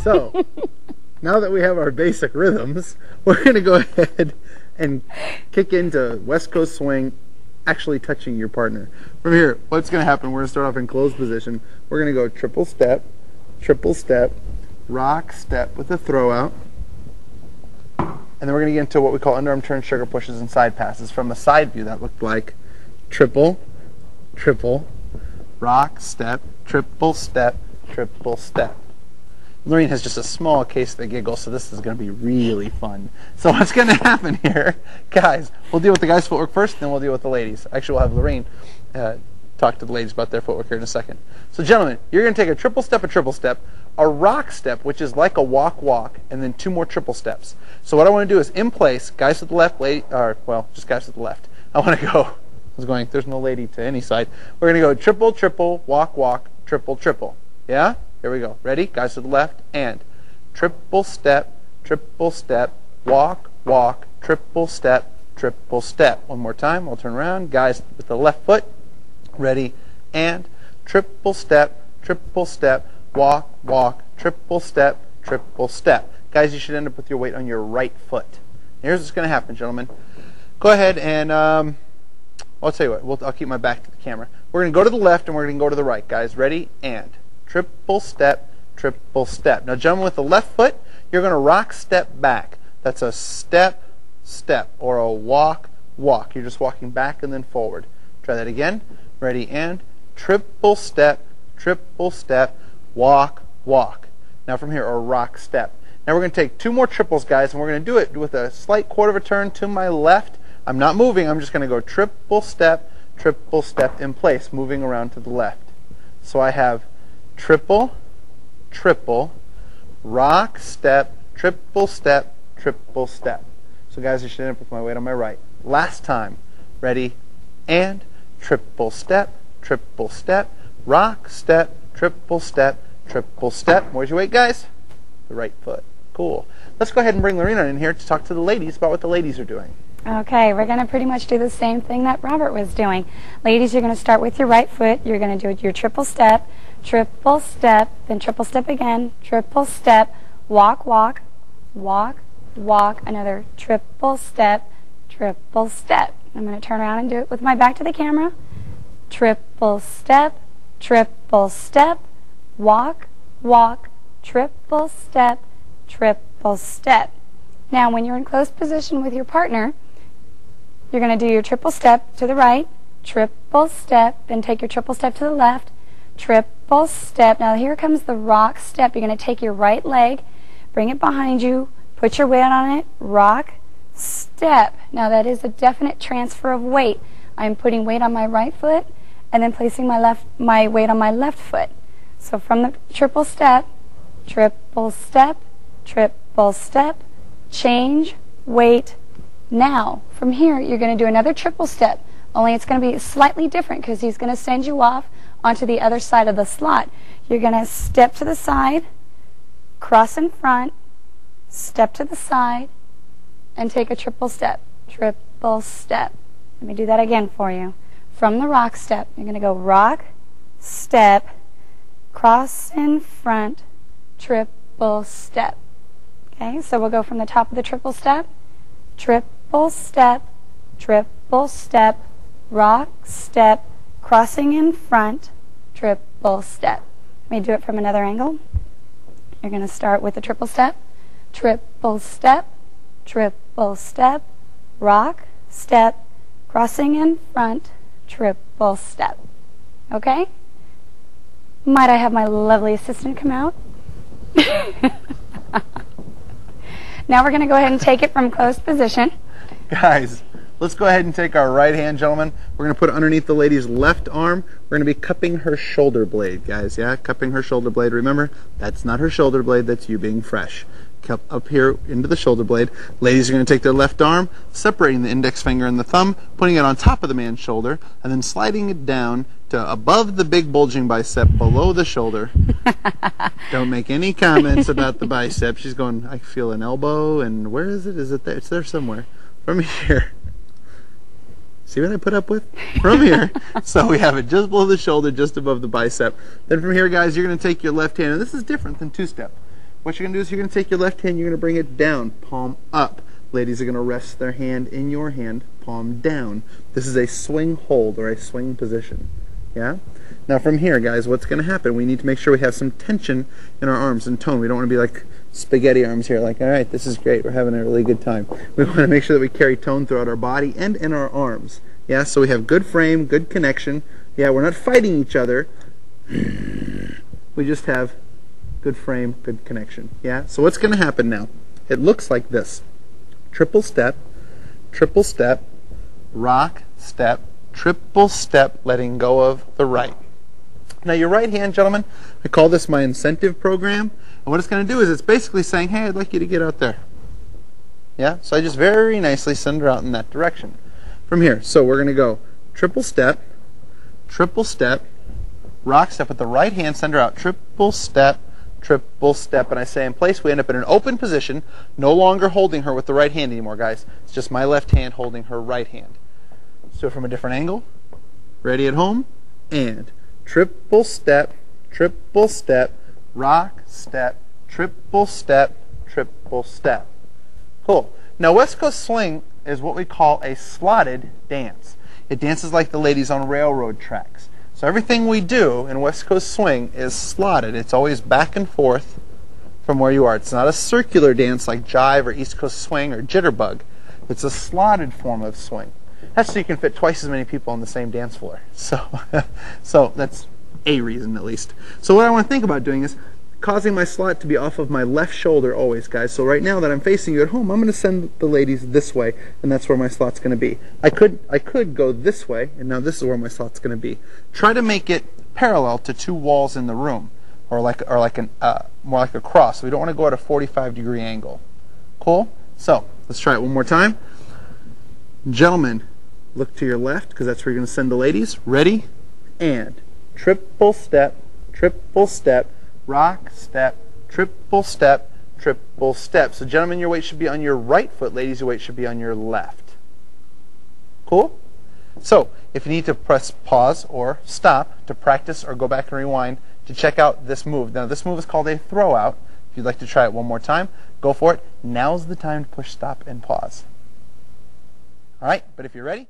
So, now that we have our basic rhythms, we're going to go ahead and kick into West Coast Swing, actually touching your partner. From here, what's going to happen, we're going to start off in closed position. We're going to go triple step, rock step with a throw out. And then we're going to get into what we call underarm turn, sugar pushes, and side passes. From a side view, that looked like triple, triple, rock step, triple step, triple step. Lorraine has just a small case of the giggles, so this is going to be really fun. So what's going to happen here, guys, we'll deal with the guys' footwork first, then we'll deal with the ladies. Actually, we'll have Lorraine talk to the ladies about their footwork here in a second. So gentlemen, you're going to take a triple step, a rock step, which is like a walk, and then two more triple steps. So what I want to do is, in place, guys to the left, lady, or well, just guys to the left. I want to go, there's no lady to any side. We're going to go triple, triple, walk, triple, triple. Yeah? Here we go. Ready? Guys to the left, and triple step, walk, triple step, triple step. One more time. I'll turn around. Guys with the left foot. Ready? And triple step, walk, triple step. Guys, you should end up with your weight on your right foot. Here's what's going to happen, gentlemen. Go ahead and I'll tell you what. I'll keep my back to the camera. We're going to go to the left and we're going to go to the right, guys. Ready? And triple step, triple step. Now, gentlemen, with the left foot, you're going to rock step back. That's a step, step, or a walk. You're just walking back and then forward. Try that again. Ready, and triple step, walk. Now from here, a rock step. Now we're going to take two more triples, guys, and we're going to do it with a slight quarter of a turn to my left. I'm not moving. I'm just going to go triple step in place, moving around to the left. So I have triple, rock step, triple step. So guys, I should end up with my weight on my right. Last time. Ready, and triple step, rock step, triple step. Where's your weight, guys? The right foot. Cool. Let's go ahead and bring Lorraine in here to talk to the ladies about what the ladies are doing. Okay, we're going to pretty much do the same thing that Robert was doing. Ladies, you're going to start with your right foot. You're going to do your triple step, then triple step again, triple step, walk, walk, another triple step. I'm going to turn around and do it with my back to the camera. Triple step, walk, triple step. Now, when you're in closed position with your partner, you're going to do your triple step to the right, triple step, then take your triple step to the left, triple step. Now, here comes the rock step. You're going to take your right leg, bring it behind you, put your weight on it, rock step. Now, that is a definite transfer of weight. I'm putting weight on my right foot and then placing my weight on my left foot. So from the triple step, change weight now. From here, you're going to do another triple step, only it's going to be slightly different because he's going to send you off onto the other side of the slot. You're going to step to the side, cross in front, step to the side, and take a triple step. Let me do that again for you. From the rock step, you're going to go rock, step, cross in front, triple step. Okay, so we'll go from the top of the triple step, rock step, crossing in front, triple step. Let me do it from another angle. You're going to start with a triple step, rock step, crossing in front, triple step. Okay? Might I have my lovely assistant come out? Now we're going to go ahead and take it from closed position. Guys, let's go ahead and take our right hand, gentlemen. We're going to put it underneath the lady's left arm. We're going to be cupping her shoulder blade, guys. Yeah, cupping her shoulder blade. Remember, that's not her shoulder blade. That's you being fresh. Cup up here into the shoulder blade. Ladies are going to take their left arm, separating the index finger and the thumb, putting it on top of the man's shoulder, and then sliding it down to above the big bulging bicep, below the shoulder. Don't make any comments about the bicep. She's going, I feel an elbow, and where is it? Is it there? It's there somewhere. From here. See what I put up with? From here. So we have it just below the shoulder, just above the bicep. Then from here, guys, you're going to take your left hand, and this is different than two-step. What you're going to do is you're going to take your left hand, you're going to bring it down, palm up. Ladies are going to rest their hand in your hand, palm down. This is a swing hold or a swing position. Yeah? Now from here, guys, what's going to happen? We need to make sure we have some tension in our arms and tone. We don't want to be like spaghetti arms here, like, all right, this is great, we're having a really good time. We want to make sure that we carry tone throughout our body and in our arms. Yeah, so we have good frame, good connection. Yeah, we're not fighting each other. We just have good frame, good connection. Yeah, so what's going to happen now? It looks like this. Triple step, rock, step, triple step, letting go of the right. Now your right hand, gentlemen, I call this my incentive program. And what it's going to do is it's basically saying, hey, I'd like you to get out there. Yeah, so I just very nicely send her out in that direction. From here, so we're going to go triple step, rock step with the right hand, send her out, triple step, and I say in place, we end up in an open position, no longer holding her with the right hand anymore, guys. It's just my left hand holding her right hand. So from a different angle, ready at home, and triple step, rock step, triple step, triple step. Cool. Now West Coast Swing is what we call a slotted dance. It dances like the ladies on railroad tracks. So everything we do in West Coast Swing is slotted. It's always back and forth from where you are. It's not a circular dance like Jive or East Coast Swing or Jitterbug. It's a slotted form of swing. That's so you can fit twice as many people on the same dance floor. So, so that's a reason at least. So what I want to think about doing is causing my slot to be off of my left shoulder always, guys. So right now that I'm facing you at home, I'm going to send the ladies this way, and that's where my slot's going to be. I could go this way, and now this is where my slot's going to be. Try to make it parallel to two walls in the room, or more like a cross. We don't want to go at a 45-degree angle. Cool? So let's try it one more time. Gentlemen, look to your left because that's where you're going to send the ladies. Ready? And triple step, rock, step, triple step, triple step. So gentlemen, your weight should be on your right foot. Ladies, your weight should be on your left. Cool? So if you need to press pause or stop to practice or go back and rewind to check out this move. Now this move is called a throw out. If you'd like to try it one more time, go for it. Now's the time to push stop and pause. All right, but if you're ready,